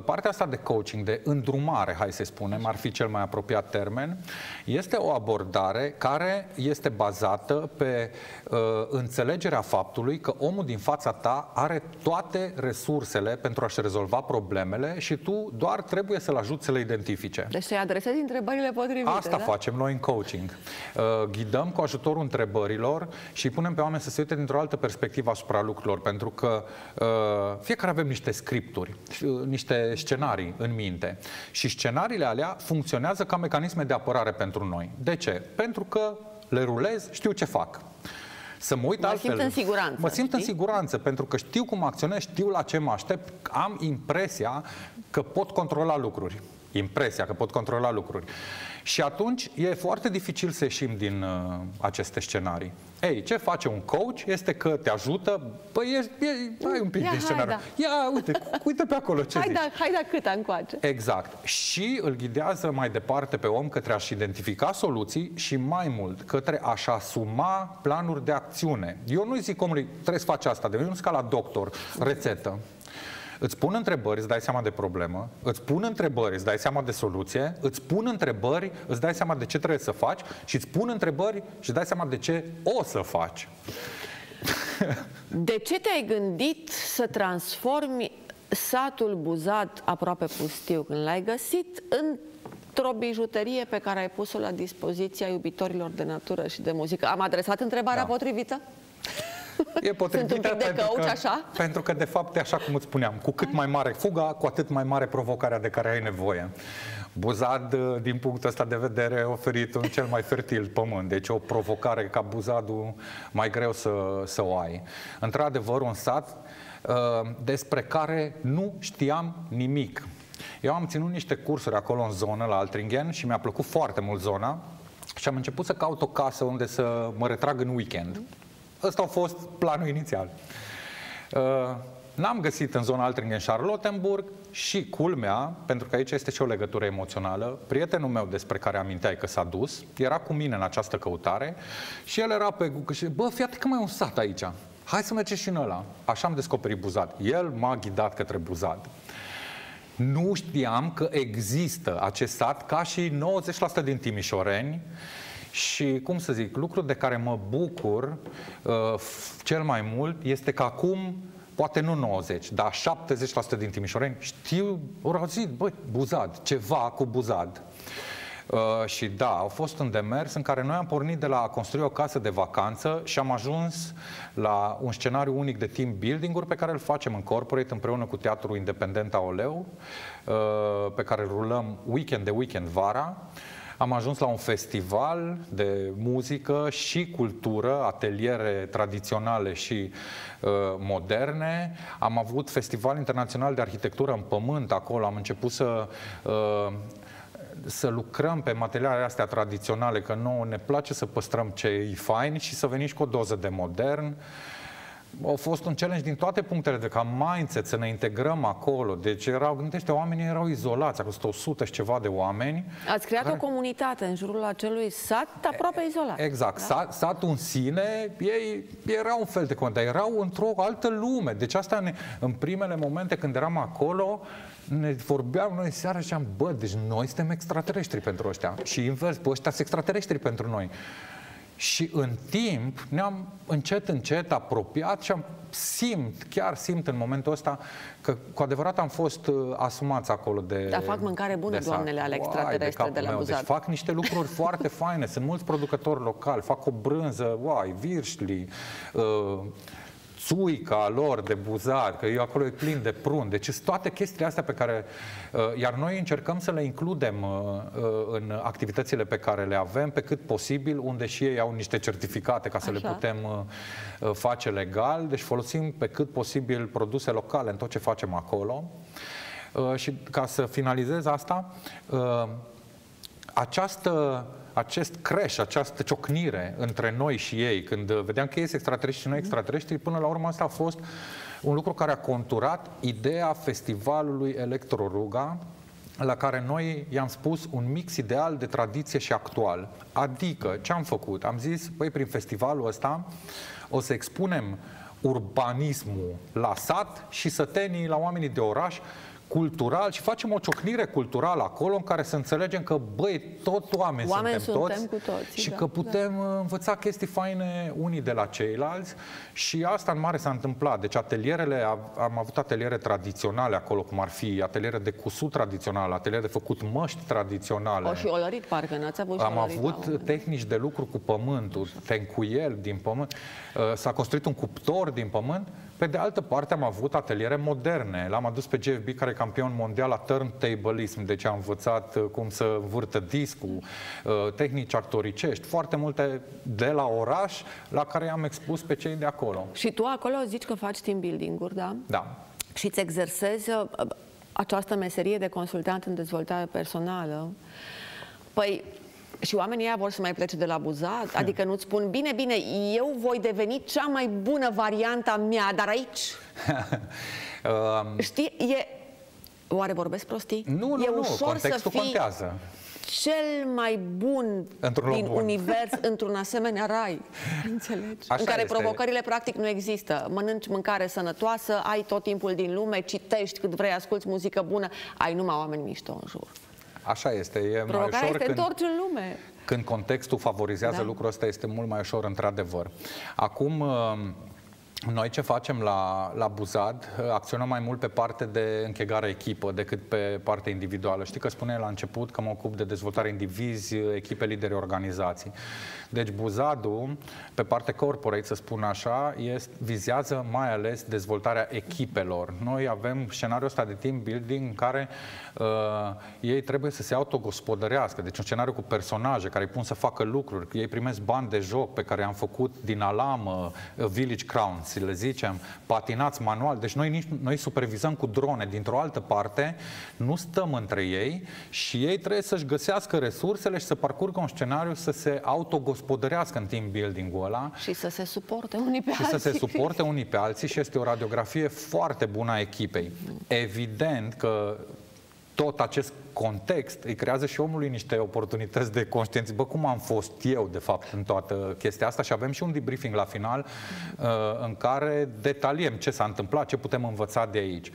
Partea asta de coaching, de îndrumare, hai să spunem, ar fi cel mai apropiat termen, este o abordare care este bazată pe uh, înțelegerea faptului că omul din fața ta are toate resursele pentru a-și rezolva problemele și tu doar trebuie să-l ajuți să le identifice. Deci să-i adresezi întrebările potrivite. Asta da? facem noi în coaching. Uh, ghidăm cu ajutorul întrebărilor și punem pe oameni să se uite dintr-o altă perspectivă asupra lucrurilor, pentru că uh, fiecare avem niște scripturi, uh, niște scenarii în minte. Și scenariile alea funcționează ca mecanisme de apărare pentru noi. De ce? Pentru că le rulez, știu ce fac. Să mă uit mă altfel. Simt în siguranță, mă simt știi? în siguranță, pentru că știu cum acționez, știu la ce mă aștept, am impresia că pot controla lucruri. Impresia că pot controla lucruri. Și atunci e foarte dificil să ieșim din uh, aceste scenarii. Ei, ce face un coach este că te ajută, păi ești, ai un pic Ia, din scenariu. Da. Ia, uite, uite pe acolo ce hai zici. Da, hai da cât încoace. Exact. Și îl ghidează mai departe pe om către a-și identifica soluții și mai mult către a-și asuma planuri de acțiune. Eu nu-i zic omului, trebuie să faci asta, de eu nu-s ca la doctor, rețetă. Îți pun întrebări, îți dai seama de problemă, îți pun întrebări, îți dai seama de soluție, îți pun întrebări, îți dai seama de ce trebuie să faci și îți pun întrebări și îți dai seama de ce o să faci. De ce te-ai gândit să transformi satul Buzad aproape pustiu când l-ai găsit în într-o bijuterie pe care ai pus-o la dispoziția iubitorilor de natură și de muzică. Am adresat întrebarea da. potrivită? E potrivită pentru, căuci, că, așa? pentru că, de fapt, e așa cum îți spuneam. Cu cât mai mare fuga, cu atât mai mare provocarea de care ai nevoie. Buzad, din punctul ăsta de vedere, a oferit un cel mai fertil pământ. Deci o provocare ca Buzadul mai greu să, să o ai. Într-adevăr, un sat uh, despre care nu știam nimic. Eu am ținut niște cursuri acolo în zonă, la Altringen, și mi-a plăcut foarte mult zona. Și am început să caut o casă unde să mă retrag în weekend. Ăsta a fost planul inițial. Uh, N-am găsit în zona Altringen Charlottenburg și culmea, pentru că aici este și o legătură emoțională, prietenul meu despre care aminteai că s-a dus, era cu mine în această căutare și el era pe... Bă, fiate că mai e un sat aici. Hai să mergem și în ăla. Așa am descoperit Buzad. El m-a ghidat către Buzad. Nu știam că există acest sat ca și nouăzeci la sută din timișoreni. Și, cum să zic, lucrul de care mă bucur uh, cel mai mult este că acum, poate nu nouăzeci la sută, dar șaptezeci la sută din timișoreni știu, au zis, băi, Buzad, ceva cu Buzad. Uh, și da, au fost un demers în care noi am pornit de la a construi o casă de vacanță și am ajuns la un scenariu unic de team building-uri pe care îl facem în corporate împreună cu Teatrul Independent a Oleu, uh, pe care îl rulăm weekend de weekend vara. Am ajuns la un festival de muzică și cultură, ateliere tradiționale și uh, moderne. Am avut Festival Internațional de Arhitectură în Pământ acolo. Am început să, uh, să lucrăm pe materialele astea tradiționale, că nouă ne place să păstrăm ce e fain și să venim și cu o doză de modern. A fost un challenge din toate punctele de ca mindset, să ne integrăm acolo. Deci erau, gândește, oamenii erau izolați, acolo sunt o sută și ceva de oameni. Ați creat care... o comunitate în jurul acelui sat aproape izolat. Exact. Da? Sat, satul în sine, ei erau un fel de conta, erau într-o altă lume. Deci asta, ne, în primele momente când eram acolo, ne vorbeam noi seara și am, bă, deci noi suntem extraterestri pentru ăștia. Și invers, bă, ăștia sunt extraterestri pentru noi. Și în timp ne-am încet, încet apropiat și am simt, chiar simt în momentul ăsta că cu adevărat am fost uh, asumați acolo de... Dar fac mâncare bună, doamnele, ale extraterestre de, de la Buzad. Deci fac niște lucruri foarte faine, sunt mulți producători locali, fac o brânză, uai, virșli, uh, țuica lor de Buzad, că eu acolo e plin de prun. Deci sunt toate chestiile astea pe care... Uh, iar noi încercăm să le includem uh, uh, în activitățile pe care le avem, pe cât posibil, unde și ei au niște certificate ca să Așa. le putem uh, face legal. Deci folosim pe cât posibil produse locale în tot ce facem acolo. Uh, și ca să finalizez asta, uh, această... acest crash, această ciocnire între noi și ei, când vedeam că ei sunt extraterestri și noi extraterestri, până la urmă asta a fost un lucru care a conturat ideea festivalului Electroruga, la care noi i-am spus un mix ideal de tradiție și actual. Adică, ce am făcut? Am zis, băi, prin festivalul ăsta o să expunem urbanismul la sat și sătenii la oamenii de oraș, cultural, și facem o ciocnire culturală acolo în care să înțelegem că, băi, tot oameni, oameni suntem, suntem toți, cu toți și da, că putem da. învăța chestii faine unii de la ceilalți și asta în mare s-a întâmplat. Deci atelierele, am avut ateliere tradiționale acolo, cum ar fi ateliere de cusut tradițional, ateliere de făcut măști tradiționale. O și olărit, parcă n-ați avut și Am olărit, avut da, tehnici de lucru cu pământul, tencuiel din pământ, s-a construit un cuptor din pământ. Pe de altă parte am avut ateliere moderne. L-am adus pe G F B, care e campion mondial la turntablism, deci am învățat cum să învârtă discul, tehnici actoricești, foarte multe de la oraș, la care i-am expus pe cei de acolo. Și tu acolo zici că faci team building-uri, da? Da. Și îți exersezi această meserie de consultant în dezvoltare personală. Păi... și oamenii ăia vor să mai plece de la Buzad? Adică nu-ți spun, bine, bine, eu voi deveni cea mai bună varianta mea, dar aici? um... Știi, e... Oare vorbesc prostii? Nu, nu, e ușor nu, contextul să fii contează. Cel mai bun într-un din bun. univers într-un asemenea rai, înțelegi? Așa în care este. Provocările practic nu există. Mănânci mâncare sănătoasă, ai tot timpul din lume, citești cât vrei, asculți muzică bună, ai numai oameni mișto în jur. Așa este, e mai ușor este când, în lume. când contextul favorizează da. lucrul ăsta, este mult mai ușor, într-adevăr. Acum, Noi ce facem la, la Buzad, acționăm mai mult pe parte de închegare echipă decât pe parte individuală. Știi că spuneai la început că mă ocup de dezvoltare indivizi, echipe, lideri, organizații. Deci Buzadul, pe parte corporate, să spun așa, este, vizează mai ales dezvoltarea echipelor. Noi avem scenariul ăsta de team building în care uh, ei trebuie să se autogospodărească. Deci un scenariu cu personaje care îi pun să facă lucruri. Ei primesc bani de joc pe care am făcut din alamă, Village Crowns, le zicem, patinați manual. Deci noi, nici, noi supervizăm cu drone dintr-o altă parte, nu stăm între ei și ei trebuie să-și găsească resursele și să parcurgă un scenariu, să se autogospodărească în team building-ul ăla. Și să se suporte unii pe și alții. Și să se suporte unii pe alții și este o radiografie foarte bună a echipei. Evident că tot acest context îi creează și omului niște oportunități de conștiință. Bă, cum am fost eu, de fapt, în toată chestia asta? Și avem și un debriefing la final uh, în care detaliem ce s-a întâmplat, ce putem învăța de aici.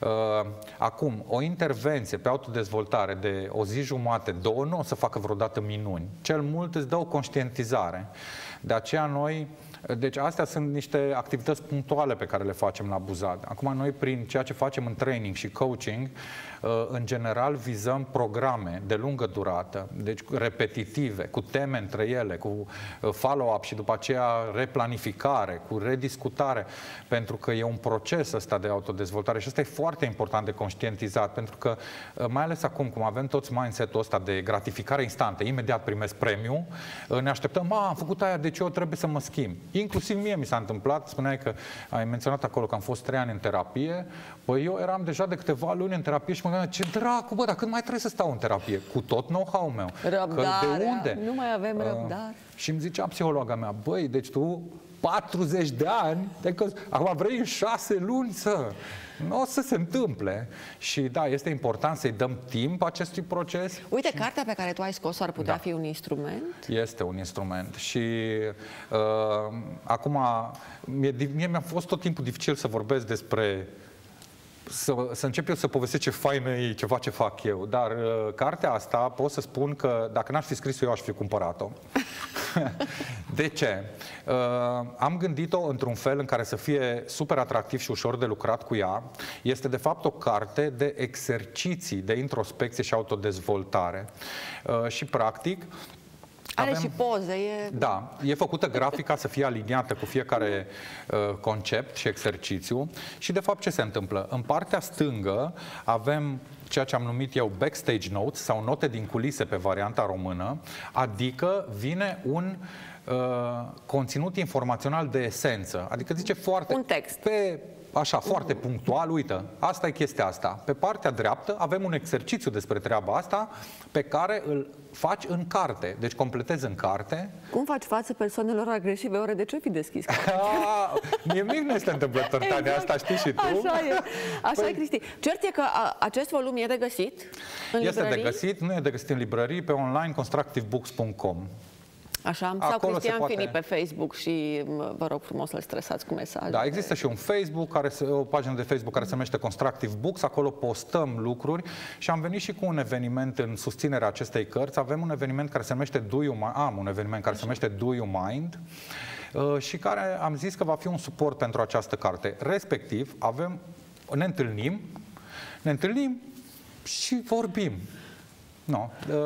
Uh, acum, o intervenție pe autodezvoltare de o zi jumate, două, nu o să facă vreodată minuni. Cel mult îți dă o conștientizare. De aceea noi... Deci astea sunt niște activități punctuale pe care le facem la Buzad. Acum noi, prin ceea ce facem în training și coaching, în general vizăm programe de lungă durată, deci repetitive, cu teme între ele, cu follow-up și după aceea replanificare, cu rediscutare, pentru că e un proces ăsta de autodezvoltare și ăsta e foarte important de conștientizat, pentru că mai ales acum, cum avem toți mindset-ul ăsta de gratificare instantă, imediat primesc premiu, ne așteptăm, a, am făcut aia, deci eu trebuie să mă schimb. Inclusiv mie mi s-a întâmplat, spuneai că ai menționat acolo că am fost trei ani în terapie, păi eu eram deja de câteva luni în terapie și mă gândeam, ce dracu, bă, dar cât mai trebuie să stau în terapie? Cu tot know-how-ul meu. Răbdarea, că de unde? Nu mai avem răbdare. Uh, și îmi zicea psihologa mea, băi, deci tu patruzeci de ani, că, acum vrei în șase luni să... Nu o să se întâmple. Și da, este important să-i dăm timp acestui proces. Uite, și... cartea pe care tu ai scos-o ar putea da. fi un instrument? Este un instrument. Și uh, acum, mie, mie mi-a fost tot timpul dificil să vorbesc despre... Să, să încep eu să povestesc ce faină e ceva ce fac eu. Dar uh, cartea asta pot să spun că dacă n-aș fi scris-o eu, aș fi cumpărat-o. De ce? Uh, am gândit-o într-un fel în care să fie super atractiv și ușor de lucrat cu ea. Este de fapt o carte de exerciții, de introspecție și autodezvoltare. Uh, și practic... Avem, are și poze. E... Da, e făcută grafica să fie aliniată cu fiecare uh, concept și exercițiu. Și de fapt ce se întâmplă? În partea stângă avem ceea ce am numit eu backstage notes sau note din culise pe varianta română, adică vine un uh, conținut informațional de esență. Adică zice foarte... Un text. Pe, Așa, foarte punctual, uită, asta e chestia asta. Pe partea dreaptă avem un exercițiu despre treaba asta pe care îl faci în carte. Deci completezi în carte. Cum faci față persoanelor agresive? Oare de ce fi deschis? Nimic nu este întâmplător, Tania, exact. Asta știi și tu. Așa e, Așa păi... e Cristi. Cert e că a, acest volum e de găsit în Este librării? de găsit, nu e de găsit în librării, pe online, constructive books punct com. Așa, am. Sau Cristian Filip pe Facebook și vă rog frumos să-l stresați cu mesaje. Da, există și un Facebook, care se, o pagină de Facebook care se numește Constructive Books, acolo postăm lucruri și am venit și cu un eveniment în susținerea acestei cărți. Avem un eveniment care se numește Do You Mind, am un eveniment care se numește Do You Mind și care am zis că va fi un suport pentru această carte. Respectiv, avem, ne întâlnim, ne întâlnim și vorbim. Nu. No.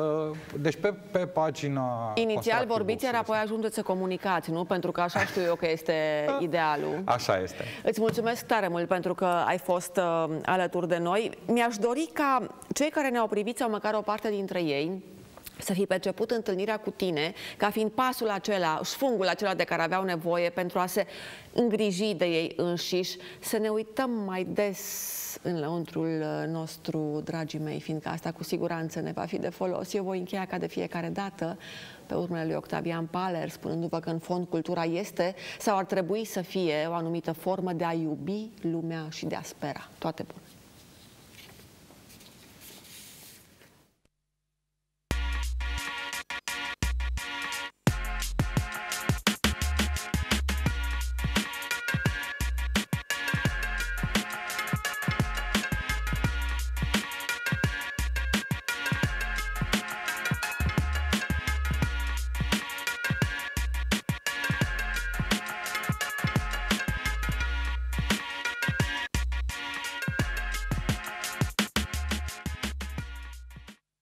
Deci pe, pe pagina... Inițial vorbiți, iar apoi ajungeți să comunicați, nu? Pentru că așa știu eu că este idealul. Așa este. Îți mulțumesc tare mult pentru că ai fost uh, alături de noi. Mi-aș dori ca cei care ne-au privit, sau măcar o parte dintre ei, să fi perceput întâlnirea cu tine ca fiind pasul acela, șfungul acela de care aveau nevoie pentru a se îngriji de ei înșiși, să ne uităm mai des în lăuntrul nostru, dragii mei, fiindcă asta cu siguranță ne va fi de folos. Eu voi încheia ca de fiecare dată pe urmele lui Octavian Paler, spunându-vă că în fond cultura este sau ar trebui să fie o anumită formă de a iubi lumea și de a spera. Toate bune!